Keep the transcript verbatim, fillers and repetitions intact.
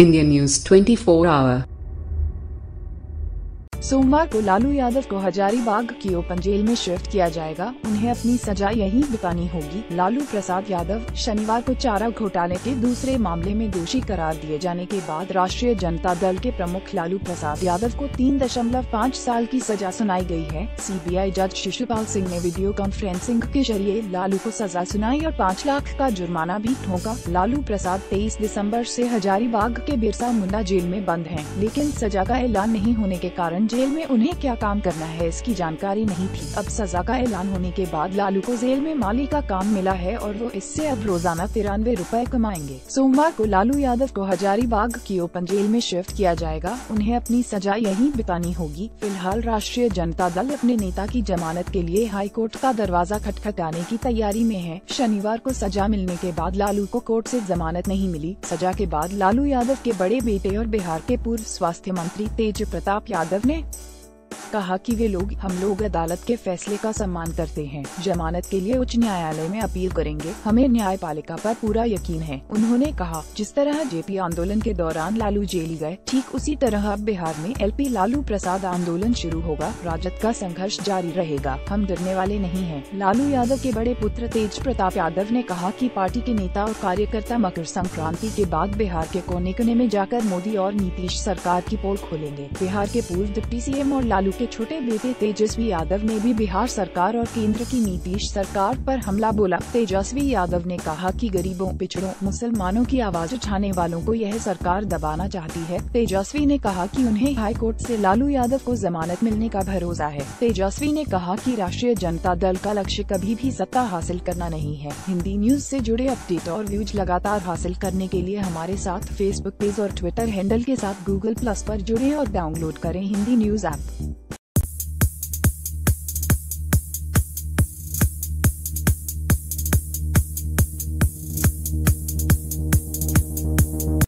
Indian news चौबीस our. सोमवार को लालू यादव को हजारीबाग की ओपन जेल में शिफ्ट किया जाएगा, उन्हें अपनी सजा यहीं बितानी होगी। लालू प्रसाद यादव शनिवार को चारा घोटाले के दूसरे मामले में दोषी करार दिए जाने के बाद राष्ट्रीय जनता दल के प्रमुख लालू प्रसाद यादव को तीन दशमलव पाँच साल की सजा सुनाई गई है। सीबीआई जज शिशुपाल सिंह ने वीडियो कॉन्फ्रेंसिंग के जरिए लालू को सजा सुनाई और पाँच लाख का जुर्माना भी ठोंका। लालू प्रसाद तेईस दिसम्बर से हजारीबाग के बिरसा मुंडा जेल में बंद है, लेकिन सजा का ऐलान नहीं होने के कारण जेल में उन्हें क्या काम करना है इसकी जानकारी नहीं थी। अब सजा का ऐलान होने के बाद लालू को जेल में माली का काम मिला है और वो इससे अब रोजाना तिरानवे रुपए कमाएंगे। सोमवार को लालू यादव को हजारीबाग की ओपन जेल में शिफ्ट किया जाएगा, उन्हें अपनी सजा यहीं बितानी होगी। फिलहाल राष्ट्रीय जनता दल अपने नेता की जमानत के लिए हाईकोर्ट का दरवाजा खटखटाने की तैयारी में है। शनिवार को सजा मिलने के बाद लालू को कोर्ट से जमानत नहीं मिली। सजा के बाद लालू यादव के बड़े बेटे और बिहार के पूर्व स्वास्थ्य मंत्री तेज प्रताप यादव ने कहा कि वे लोग हम लोग अदालत के फैसले का सम्मान करते हैं, जमानत के लिए उच्च न्यायालय में अपील करेंगे, हमें न्यायपालिका पर पूरा यकीन है। उन्होंने कहा जिस तरह जेपी आंदोलन के दौरान लालू जेल गए, ठीक उसी तरह अब बिहार में एलपी लालू प्रसाद आंदोलन शुरू होगा, राजद का संघर्ष जारी रहेगा, हम डरने वाले नहीं है। लालू यादव के बड़े पुत्र तेज प्रताप यादव ने कहा कि पार्टी के नेता और कार्यकर्ता मकर संक्रांति के बाद बिहार के कोने कोने में जाकर मोदी और नीतीश सरकार की पोल खोलेंगे। बिहार के पूर्व डिप्टी सीएम और लालू के छोटे बेटे तेजस्वी यादव ने भी बिहार सरकार और केंद्र की नीतीश सरकार पर हमला बोला। तेजस्वी यादव ने कहा कि गरीबों, पिछड़ों, मुसलमानों की आवाज उठाने वालों को यह सरकार दबाना चाहती है। तेजस्वी ने कहा कि उन्हें हाई कोर्ट से लालू यादव को जमानत मिलने का भरोसा है। तेजस्वी ने कहा कि राष्ट्रीय जनता दल का लक्ष्य कभी भी सत्ता हासिल करना नहीं है। हिंदी न्यूज से जुड़े अपडेट और व्यूज लगातार हासिल करने के लिए हमारे साथ फेसबुक पेज और ट्विटर हैंडल के साथ गूगल प्लस पर जुड़े और डाउनलोड करें हिंदी न्यूज ऐप।